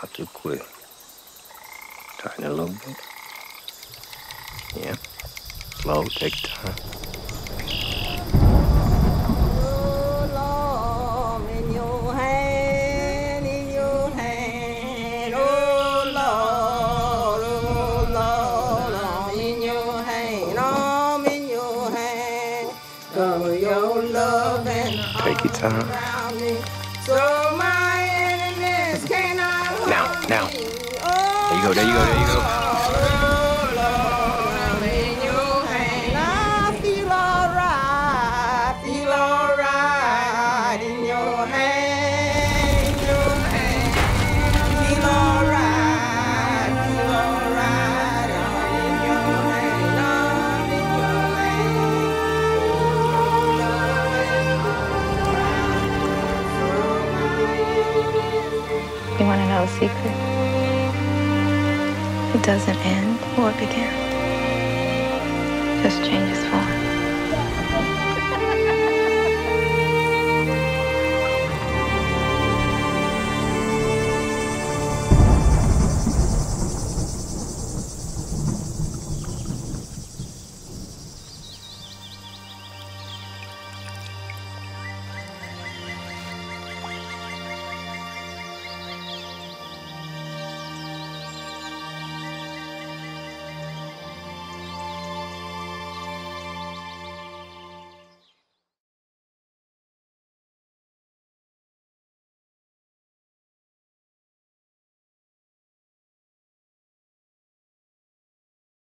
Hattukue. Tighten a little bit. Yeah. Slow, take time. So long in your hand, oh Lord, I'm in your hand, go your love and take your time around me, so my enemies cannot hold me. Now, now, there you go, there you go. You want to know a secret? It doesn't end or begin. Just changes form.